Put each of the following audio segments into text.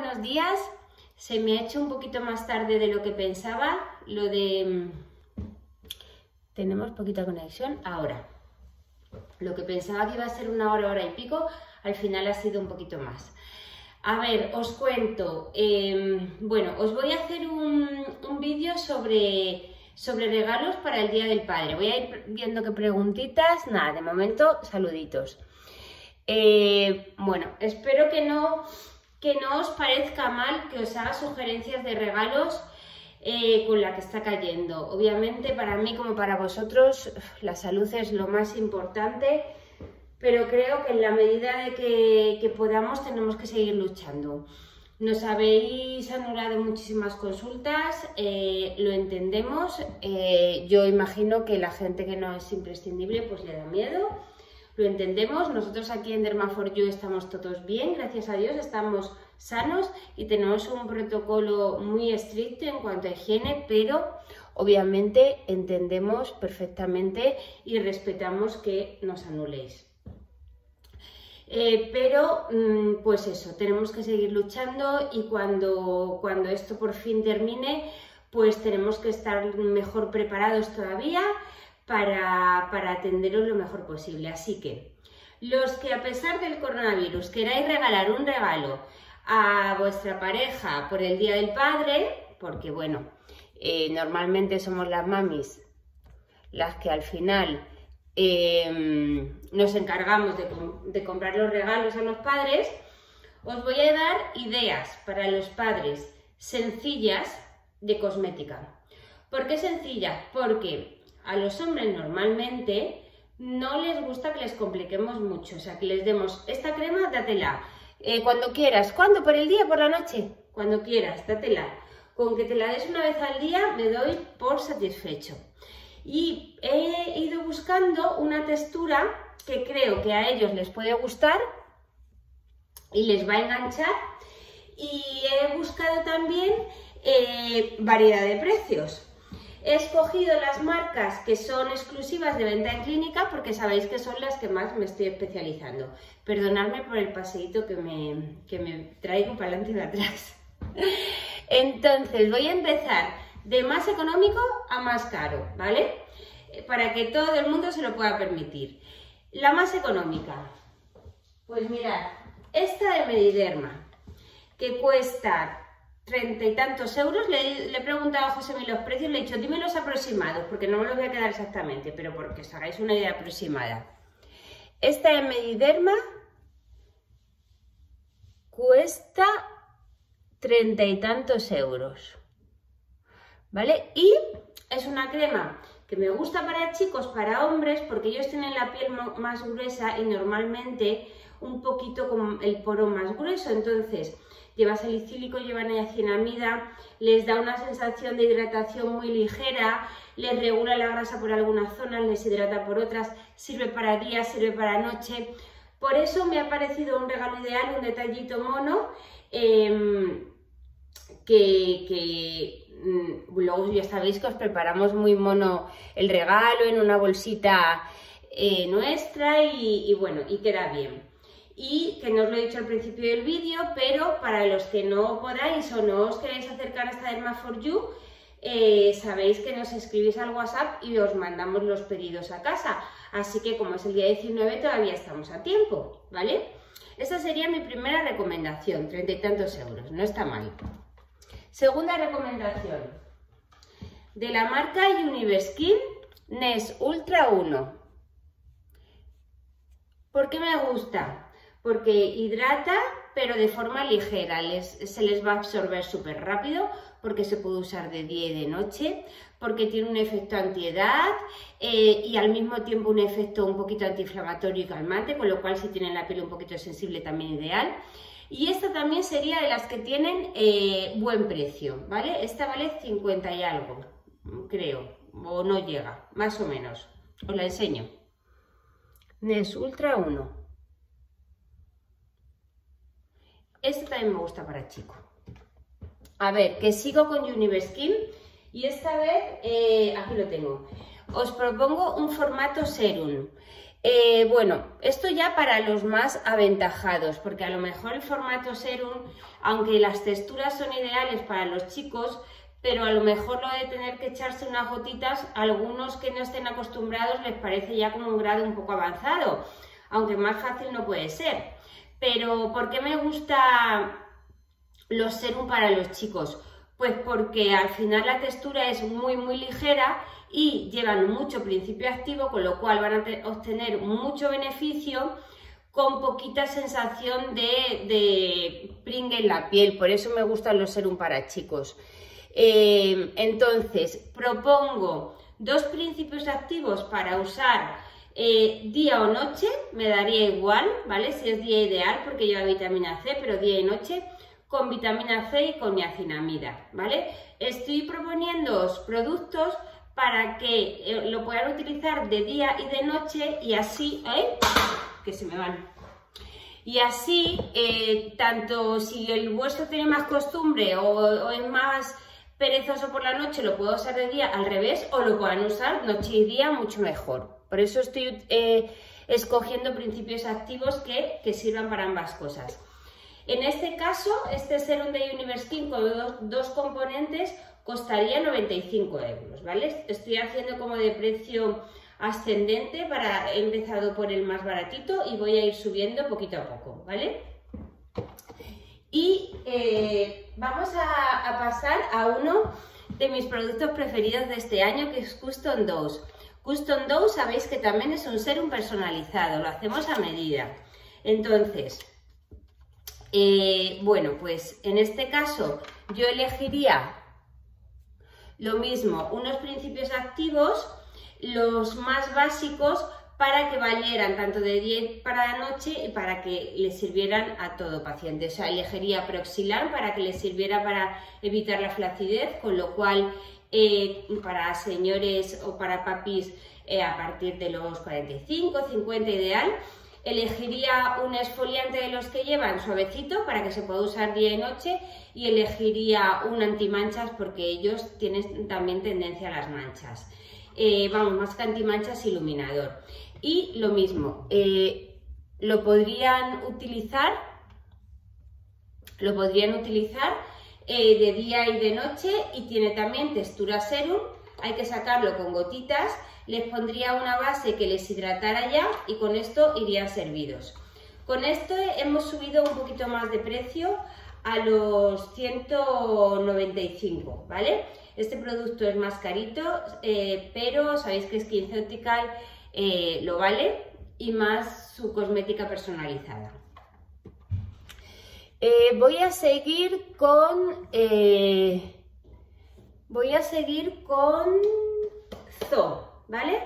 buenos días. Se me ha hecho un poquito más tarde de lo que pensaba. Lo de... Tenemos poquita conexión ahora. Lo que pensaba que iba a ser una hora, hora y pico, al final ha sido un poquito más. A ver, os cuento. Bueno, os voy a hacer un vídeo sobre regalos para el Día del Padre. Voy a ir viendo qué preguntitas. Nada, de momento, saluditos. Bueno, espero que no os parezca mal que os haga sugerencias de regalos con la que está cayendo. Obviamente para mí como para vosotros la salud es lo más importante, pero creo que en la medida de que podamos tenemos que seguir luchando. Nos habéis anulado muchísimas consultas, lo entendemos. Yo imagino que la gente que no es imprescindible pues le da miedo. Lo entendemos, nosotros aquí en Derma4U estamos todos bien, gracias a Dios, estamos sanos y tenemos un protocolo muy estricto en cuanto a higiene, pero obviamente entendemos perfectamente y respetamos que nos anuléis. Pero pues eso, tenemos que seguir luchando y cuando esto por fin termine, pues tenemos que estar mejor preparados todavía para atenderos lo mejor posible. Así que, los que a pesar del coronavirus queráis regalar un regalo a vuestra pareja por el Día del Padre, porque bueno, normalmente somos las mamis las que al final nos encargamos de comprar los regalos a los padres, os voy a dar ideas para los padres sencillas de cosmética. ¿Por qué sencillas? Porque a los hombres normalmente no les gusta que les compliquemos mucho, o sea, que les demos esta crema, dátela, cuando quieras, ¿cuándo? ¿Por el día? ¿Por la noche? Cuando quieras, dátela, con que te la des una vez al día me doy por satisfecho. Y he ido buscando una textura que creo que a ellos les puede gustar y les va a enganchar, y he buscado también variedad de precios. He escogido las marcas que son exclusivas de venta en clínica porque sabéis que son las que más me estoy especializando. Perdonadme por el paseíto que me traigo para adelante y para atrás. Entonces, voy a empezar de más económico a más caro, ¿vale? Para que todo el mundo se lo pueda permitir. La más económica, pues mirad, esta de Mediderma, que cuesta 30 y tantos euros, le he preguntado a José los precios, le he dicho, dime los aproximados, porque no me los voy a quedar exactamente, pero porque os hagáis una idea aproximada. Esta de Mediderma cuesta 30 y tantos euros, ¿vale? Y es una crema que me gusta para chicos, para hombres, porque ellos tienen la piel más gruesa y normalmente un poquito con el poro más grueso, entonces lleva salicílico, lleva niacinamida, les da una sensación de hidratación muy ligera, les regula la grasa por algunas zonas, les hidrata por otras, sirve para día, sirve para noche. Por eso me ha parecido un regalo ideal, un detallito mono, luego ya sabéis que os preparamos muy mono el regalo en una bolsita nuestra y bueno, y queda bien. Y que no os lo he dicho al principio del vídeo, pero para los que no podáis o no os queréis acercar a esta Derma4U, sabéis que nos escribís al WhatsApp y os mandamos los pedidos a casa. Así que como es el día 19 todavía estamos a tiempo, ¿vale? Esta sería mi primera recomendación, 30 y tantos euros, no está mal. Segunda recomendación, de la marca Universkin, NES Ultra 1. ¿Por qué me gusta? Porque hidrata, pero de forma ligera, se les va a absorber súper rápido, porque se puede usar de día y de noche, porque tiene un efecto antiedad y al mismo tiempo un efecto un poquito antiinflamatorio y calmante, con lo cual si tienen la piel un poquito sensible también ideal. Y esta también sería de las que tienen buen precio, ¿vale? Esta vale 50 y algo, creo, o no llega, más o menos. Os la enseño. NES Ultra 1. Este también me gusta para chico. A ver, que sigo con Universkin y esta vez, aquí lo tengo. Os propongo un formato serum. Bueno, esto ya para los más aventajados, porque a lo mejor el formato serum, aunque las texturas son ideales para los chicos, pero a lo mejor lo de tener que echarse unas gotitas, a algunos que no estén acostumbrados les parece ya como un grado un poco avanzado, aunque más fácil no puede ser. Pero ¿por qué me gusta los serum para los chicos? Pues porque al final la textura es muy muy ligera y llevan mucho principio activo, con lo cual van a obtener mucho beneficio con poquita sensación de pringue en la piel. Por eso me gustan los serum para chicos. Entonces propongo dos principios activos para usar día o noche, me daría igual, ¿vale? Si es día ideal, porque lleva vitamina C, pero día y noche, con vitamina C y con niacinamida, ¿vale? Estoy proponiéndoos productos para que lo puedan utilizar de día y de noche, y así, que se me van. Y así, tanto si el vuestro tiene más costumbre o es más perezoso por la noche, lo puedo usar de día, al revés, o lo puedan usar noche y día mucho mejor. Por eso estoy escogiendo principios activos que sirvan para ambas cosas. En este caso, este serum de Universkin con dos componentes costaría 95 €, ¿vale? Estoy haciendo como de precio ascendente, he empezado por el más baratito y voy a ir subiendo poquito a poco, ¿vale? Y vamos a pasar a uno de mis productos preferidos de este año, que es Custom Dose. Custom Dose, sabéis que también es un serum personalizado, lo hacemos a medida. Entonces, bueno, pues en este caso yo elegiría lo mismo, unos principios activos, los más básicos, para que valieran tanto de día para la noche y para que le sirvieran a todo paciente. O sea, elegiría Proxilan para que le sirviera para evitar la flacidez, con lo cual para señores o para papis a partir de los 45, 50 ideal. Elegiría un exfoliante de los que llevan suavecito para que se pueda usar día y noche, y elegiría un antimanchas porque ellos tienen también tendencia a las manchas. Vamos, más que antimanchas, iluminador. Y lo mismo, lo podrían utilizar de día y de noche, y tiene también textura serum. Hay que sacarlo con gotitas. Les pondría una base que les hidratara ya, y con esto irían servidos. Con esto hemos subido un poquito más de precio a los 195, ¿vale? Este producto es más carito, pero sabéis que SkinCeuticals lo vale, y más su cosmética personalizada. Voy a seguir con Zo, ¿vale?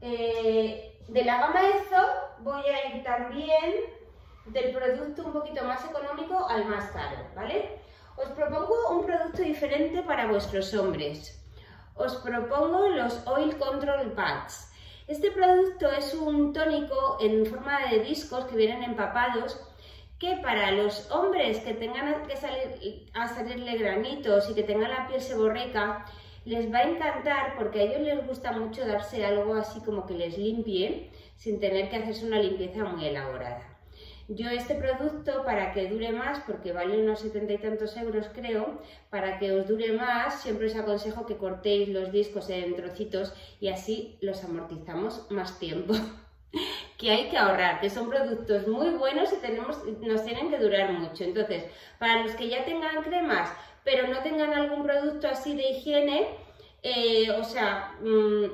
De la gama de Zo voy a ir también del producto un poquito más económico al más caro, ¿vale? Os propongo un producto diferente para vuestros hombres. Os propongo los Oil Control Pads. Este producto es un tónico en forma de discos que vienen empapados, que para los hombres que tengan que salirle granitos y que tengan la piel seborreica, les va a encantar, porque a ellos les gusta mucho darse algo así como que les limpie, sin tener que hacerse una limpieza muy elaborada. Yo este producto, para que dure más, porque vale unos 70 y tantos euros creo, para que os dure más, siempre os aconsejo que cortéis los discos en trocitos y así los amortizamos más tiempo. Que hay que ahorrar, que son productos muy buenos y nos tienen que durar mucho. Entonces, para los que ya tengan cremas, pero no tengan algún producto así de higiene,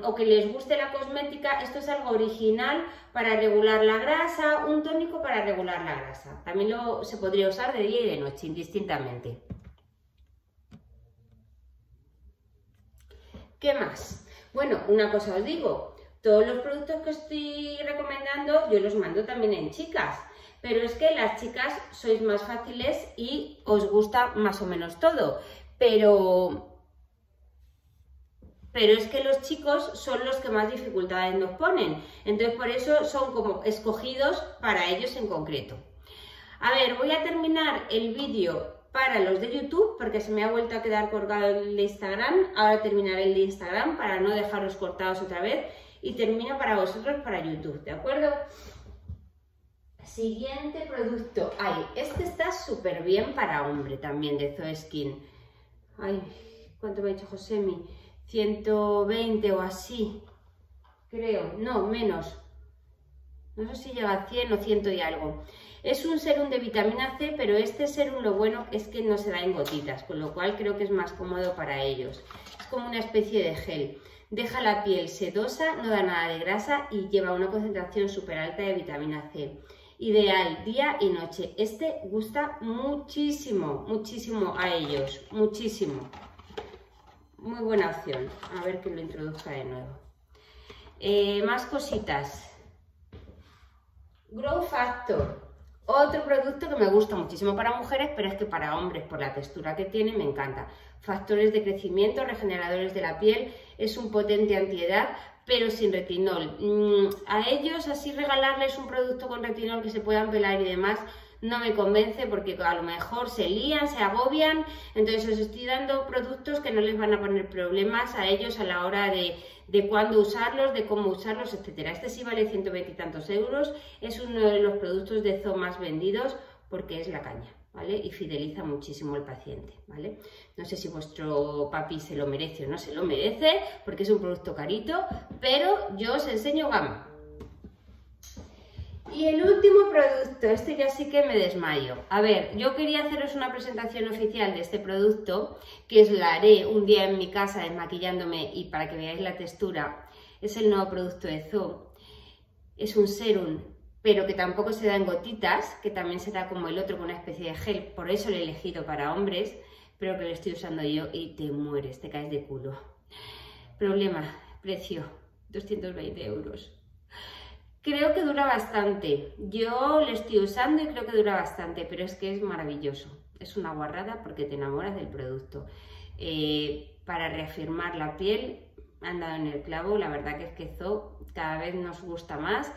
o que les guste la cosmética, esto es algo original para regular la grasa, un tónico para regular la grasa. También se podría usar de día y de noche, indistintamente. ¿Qué más? Bueno, una cosa os digo, todos los productos que estoy recomendando yo los mando también en chicas. Pero es que las chicas sois más fáciles y os gusta más o menos todo, pero es que los chicos son los que más dificultades nos ponen, entonces por eso son como escogidos para ellos en concreto. A ver, voy a terminar el vídeo para los de YouTube, porque se me ha vuelto a quedar colgado el de Instagram. Ahora terminaré el de Instagram para no dejaros cortados otra vez, y termino para vosotros para YouTube, ¿de acuerdo? Siguiente producto. Ay, este está súper bien para hombre también, de Zo Skin. Ay, ¿cuánto me ha dicho Josemi? 120 o así, creo, no, menos. No sé si llega a 100 o 100 y algo. Es un serum de vitamina C, pero este serum lo bueno es que no se da en gotitas, con lo cual creo que es más cómodo para ellos. Es como una especie de gel. Deja la piel sedosa, no da nada de grasa y lleva una concentración súper alta de vitamina C. Ideal día y noche. Este gusta muchísimo, muchísimo a ellos, muchísimo. Muy buena opción. A ver que lo introduzca de nuevo. Más cositas. Grow Factor, otro producto que me gusta muchísimo para mujeres, pero es que para hombres, por la textura que tiene, me encanta. Factores de crecimiento, regeneradores de la piel, es un potente antiedad, pero sin retinol. A ellos así regalarles un producto con retinol que se puedan pelar y demás, no me convence porque a lo mejor se lían, se agobian, entonces os estoy dando productos que no les van a poner problemas a ellos a la hora de cuándo usarlos, de cómo usarlos, etcétera. Este sí vale 120 y tantos euros, es uno de los productos de Zo más vendidos porque es la caña, ¿vale? Y fideliza muchísimo al paciente, ¿vale? No sé si vuestro papi se lo merece o no se lo merece porque es un producto carito, pero yo os enseño gama. Y el último producto, este ya sí que me desmayo. A ver, yo quería haceros una presentación oficial de este producto, que os la haré un día en mi casa desmaquillándome y para que veáis la textura. Es el nuevo producto de Zo. Es un serum, pero que tampoco se da en gotitas, que también se da como el otro, con una especie de gel. Por eso lo he elegido para hombres, pero que lo estoy usando yo y te mueres, te caes de culo. Problema, precio, 220 euros. Creo que dura bastante, yo lo estoy usando y creo que dura bastante, pero es que es maravilloso, es una guarrada porque te enamoras del producto. Para reafirmar la piel, han dado en el clavo, la verdad que es que Zo cada vez nos gusta más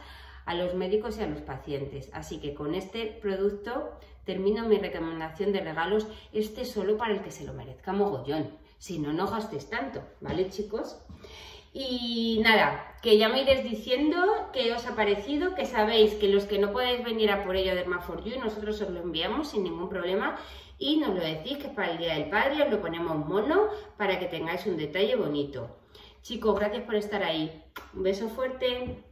a los médicos y a los pacientes, así que con este producto termino mi recomendación de regalos, este solo para el que se lo merezca mogollón, si no, no gastéis tanto, ¿vale chicos? Y nada, que ya me iréis diciendo qué os ha parecido, que sabéis que los que no podéis venir a por ello a Derma4U, nosotros os lo enviamos sin ningún problema y nos lo decís que es para el Día del Padre, os lo ponemos mono para que tengáis un detalle bonito. Chicos, gracias por estar ahí. Un beso fuerte.